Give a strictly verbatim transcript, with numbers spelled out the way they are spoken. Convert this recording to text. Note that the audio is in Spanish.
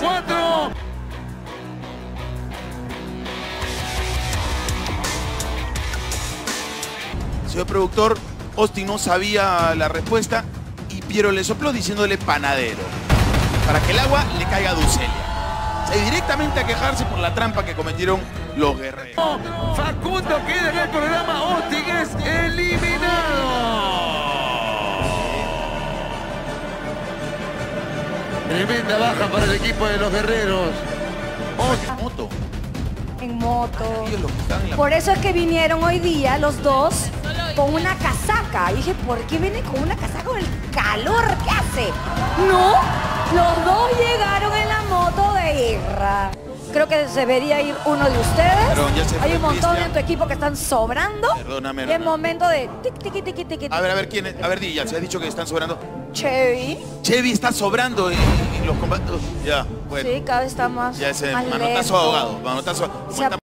cuatro. Señor productor, Austin no sabía la respuesta y Piero le sopló diciéndole panadero, para que el agua le caiga a Dulcelia. Se directamente a quejarse por la trampa que cometieron los guerreros. Facundo queda en el programa, Austin es eliminado. Tremenda baja para el equipo de los guerreros. En moto. En moto. Por eso es que vinieron hoy día los dos con una casaca. Y dije, ¿por qué vienen con una casaca con el calor que hace? No, los dos llegaron en la moto de guerra. Creo que se debería ir uno de ustedes. Hay un montón en tu equipo que están sobrando. Perdóname. Es momento de tic, tic, tic, tic, tic. A ver, a ver, ¿quién es? A ver, Díaz, se ha dicho que están sobrando. Chevy. Chevy está sobrando en, en los combates. Ya, bueno. Sí, cada vez está más. Ya, ese manotazo ahogado. Manotazo ahogado.